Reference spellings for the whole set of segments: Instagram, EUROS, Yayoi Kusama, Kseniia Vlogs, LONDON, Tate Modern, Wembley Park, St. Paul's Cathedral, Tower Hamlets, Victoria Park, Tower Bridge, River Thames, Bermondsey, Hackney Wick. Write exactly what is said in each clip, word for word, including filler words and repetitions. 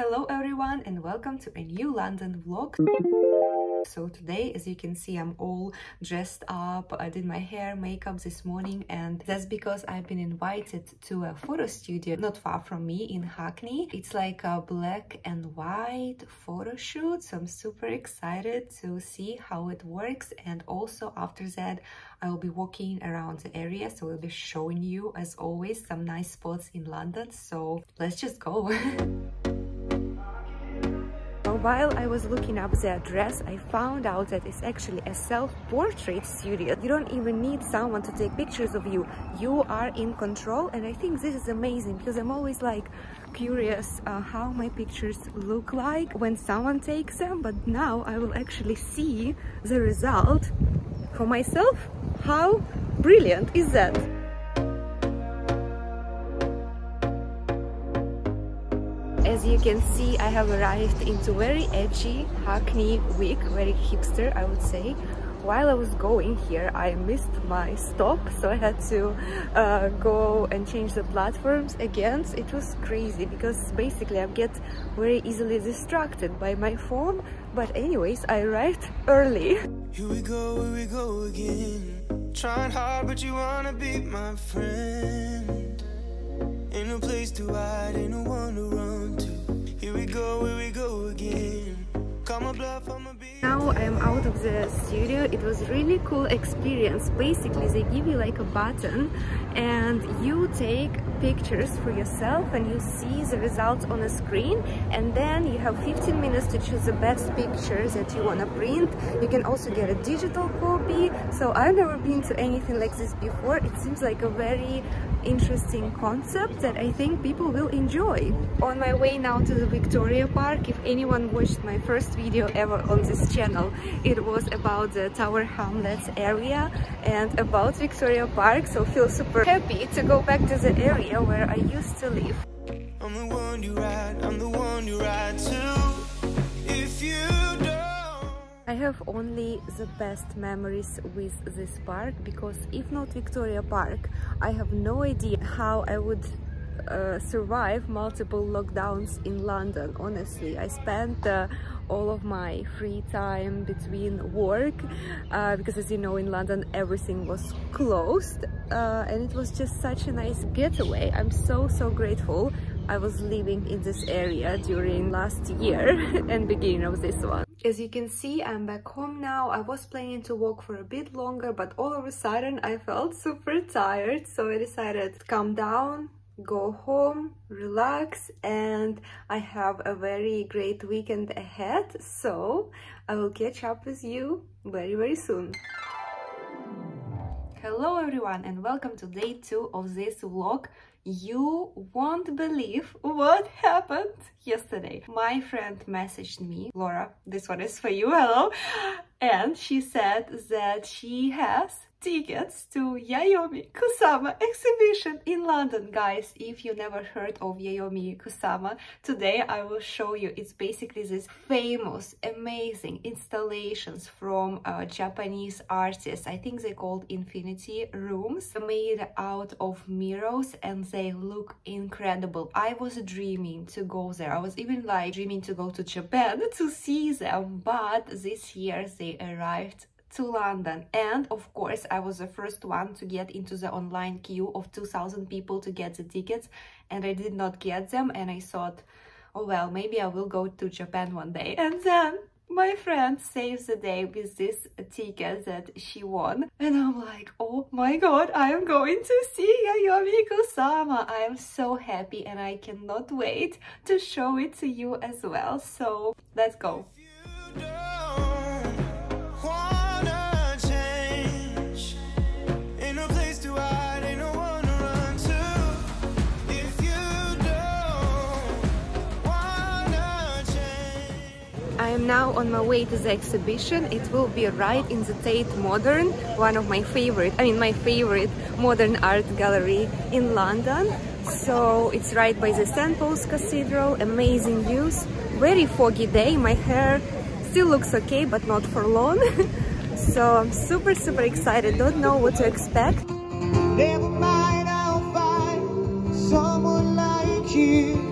Hello everyone and welcome to a new London vlog. So today, as you can see, I'm all dressed up. I did my hair, makeup this morning, and that's because I've been invited to a photo studio not far from me in Hackney. It's like a black and white photo shoot, so I'm super excited to see how it works. And also after that, I will be walking around the area, so we'll be showing you, as always, some nice spots in London. So let's just go. While I was looking up the address, I found out that it's actually a self-portrait studio. You don't even need someone to take pictures of you. You are in control, and I think this is amazing because I'm always like curious uh, how my pictures look like when someone takes them, but now I will actually see the result for myself. How brilliant is that? As you can see, I have arrived into very edgy Hackney Wick, very hipster, I would say. While I was going here, I missed my stop, so I had to uh, go and change the platforms again. It was crazy because basically I get very easily distracted by my phone. But anyways, I arrived early. Here we go, here we go again. Trying hard, but you wanna be my friend. Ain't no place to hide, ain't no one to run to. Here we go, here we go again. Come on, bluff, I'm a big. Now I'm out of the studio. It was really cool experience. Basically, they give you like a button and you take pictures for yourself and you see the results on a screen, and then you have fifteen minutes to choose the best pictures that you want to print. You can also get a digital copy. So I've never been to anything like this before. It seems like a very interesting concept that I think people will enjoy. On my way now to the Victoria Park, if anyone watched my first video ever on this channel, it was about the Tower Hamlets area and about Victoria Park, so feel super happy to go back to the area where I used to live. I'm the one you ride, I'm the one you ride to. If you I have only the best memories with this park, because if not Victoria Park, I have no idea how I would uh, survive multiple lockdowns in London, honestly. I spent uh, all of my free time between work, uh, because as you know, in London everything was closed, uh, and it was just such a nice getaway. I'm so, so grateful I was living in this area during last year and beginning of this one. As you can see, I'm back home now. I was planning to walk for a bit longer, but all of a sudden I felt super tired, so I decided to calm down, go home, relax, and I have a very great weekend ahead, so I will catch up with you very very soon. Hello everyone and welcome to day two of this vlog. You won't believe what happened yesterday. My friend messaged me, Laura, this one is for you, hello, and she said that she has tickets to Yayoi Kusama exhibition in London. Guys, if you never heard of Yayoi Kusama, today I will show you. It's basically this famous, amazing installations from uh, Japanese artists. I think they called infinity rooms, made out of mirrors, and they look incredible. I was dreaming to go there. I was even like dreaming to go to Japan to see them, but this year they arrived to London, and of course I was the first one to get into the online queue of two thousand people to get the tickets, and I did not get them, and I thought, oh well, maybe I will go to Japan one day. And then my friend saves the day with this ticket that she won, and I'm like, oh my god, I am going to see Yayoi Kusama. I am so happy and I cannot wait to show it to you as well, so let's go. I am now on my way to the exhibition. It will be right in the Tate Modern, one of my favorite, I mean my favorite modern art gallery in London. So it's right by the Saint Paul's Cathedral, amazing views, very foggy day, my hair still looks okay but not for long. So I'm super super excited, don't know what to expect. Never mind, I'll find someone like you.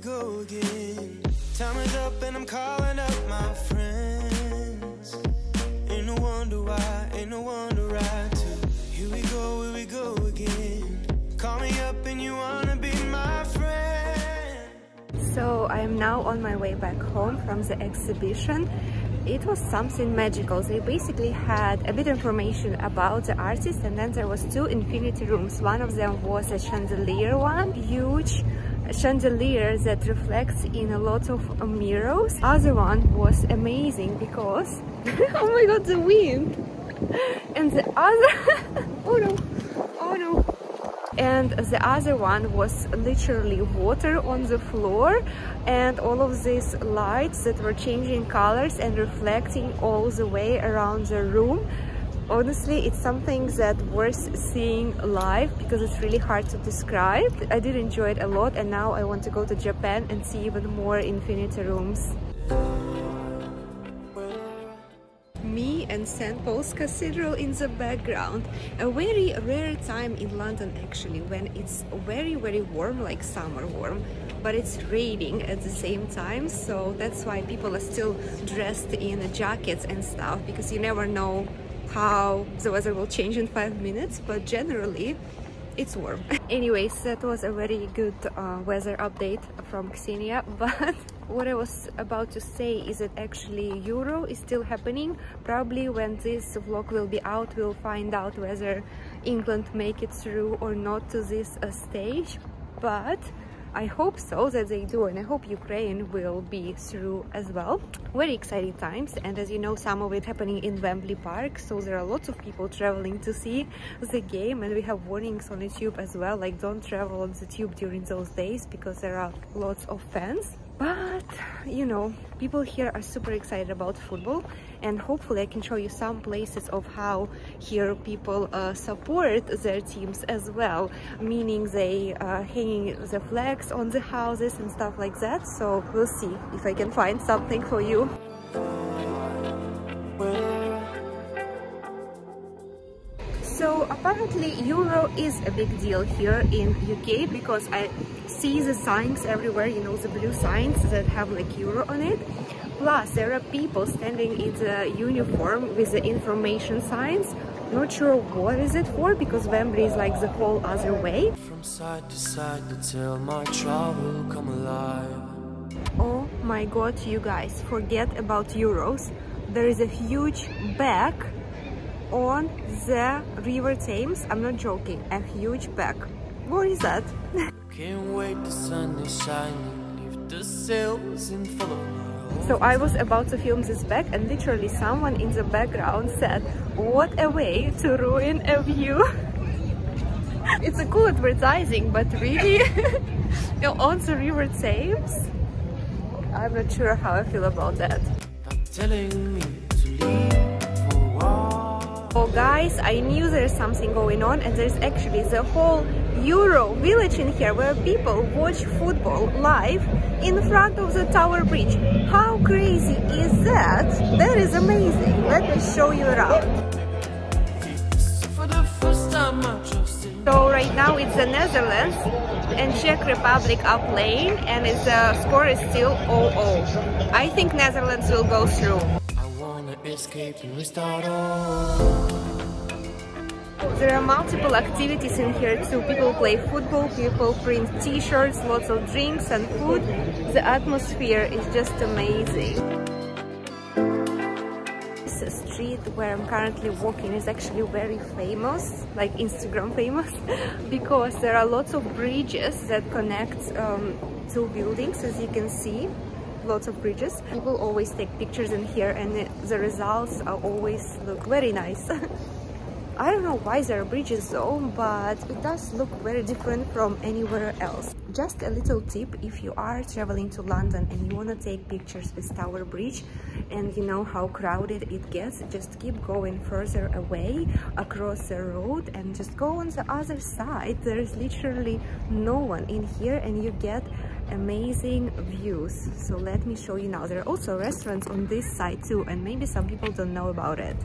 go again. Time is up and I'm calling up my friends. Ain't no wonder why, ain't no wonder why too. Here we go, here we go again. Call me up and you wanna be my friend. So I am now on my way back home from the exhibition. It was something magical. They basically had a bit of information about the artist, and then there was two infinity rooms. One of them was a chandelier one, huge chandelier that reflects in a lot of mirrors. Other one was amazing because oh my god, the wind! And the other oh no, oh no. And the other one was literally water on the floor and all of these lights that were changing colors and reflecting all the way around the room. Honestly, it's something that's worth seeing live because it's really hard to describe. I did enjoy it a lot, and now I want to go to Japan and see even more infinity rooms. Me and Saint Paul's Cathedral in the background. A very rare time in London actually, when it's very very warm, like summer warm, but it's raining at the same time, so that's why people are still dressed in jackets and stuff, because you never know how the weather will change in five minutes, but generally it's warm. Anyways, that was a very good uh, weather update from Ksenia, but what I was about to say is that actually Euro is still happening. Probably when this vlog will be out, we'll find out whether England make it through or not to this uh, stage, but I hope so that they do, and I hope Ukraine will be through as well. Very exciting times, and as you know, some of it happening in Wembley Park, so there are lots of people traveling to see the game, and we have warnings on the tube as well, like don't travel on the tube during those days because there are lots of fans. But, you know, people here are super excited about football, and hopefully I can show you some places of how here people uh, support their teams as well, meaning they are uh, hanging the flags on the houses and stuff like that, so we'll see if I can find something for you. So apparently Euro is a big deal here in U K, because I see the signs everywhere, you know, the blue signs that have like Euro on it. Plus there are people standing in the uniform with the information signs. Not sure what is it for, because Wembley is like the whole other way. From side to side to tell my travel come alive. Oh my god, you guys, forget about Euros. There is a huge bag on the River Thames. I'm not joking, a huge bag. What is that? Can't wait, the sun is shining, leave the sails in full of light. So I was about to film this bag, and literally someone in the background said, what a way to ruin a view. It's a cool advertising, but really on the River Thames, I'm not sure how I feel about that. Telling me to leave. Oh guys, I knew there's something going on, and there's actually the whole Euro village in here where people watch football live in front of the Tower Bridge. How crazy is that? That is amazing. Let me show you around. So right now it's the Netherlands and Czech Republic are playing, and it's, the score is still zero zero. I think Netherlands will go through. Escape and restart all. There are multiple activities in here too. People play football, people print t-shirts, lots of drinks and food. The atmosphere is just amazing. This street where I'm currently walking is actually very famous, like Instagram famous, because there are lots of bridges that connect um, two buildings, as you can see. Lots of bridges. People always take pictures in here, and the results are always look very nice. I don't know why there are bridges though, but it does look very different from anywhere else. Just a little tip, if you are traveling to London and you want to take pictures with Tower Bridge, and you know how crowded it gets, just keep going further away across the road and just go on the other side. There is literally no one in here, and you get amazing views. So let me show you now. There are also restaurants on this side too, and maybe some people don't know about it.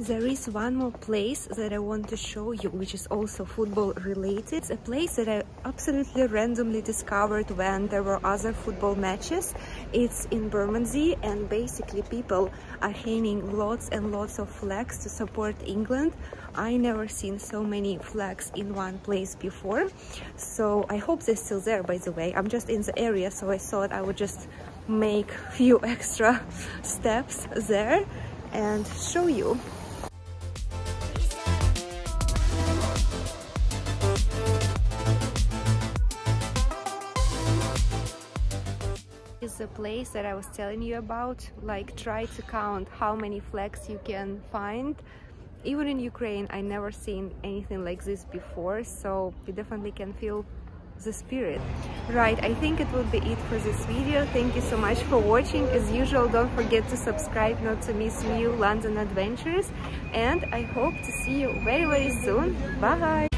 There is one more place that I want to show you, which is also football related. It's a place that I absolutely randomly discovered when there were other football matches. It's in Bermondsey, and basically people are hanging lots and lots of flags to support England. I never seen so many flags in one place before, so I hope they're still there, by the way. I'm just in the area, so I thought I would just make few extra steps there and show you. Is the place that I was telling you about, like try to count how many flags you can find. Even in Ukraine, I never seen anything like this before, so you definitely can feel the spirit. Right, I think it would be it for this video. Thank you so much for watching. As usual, don't forget to subscribe not to miss new London adventures, and I hope to see you very very soon. Bye!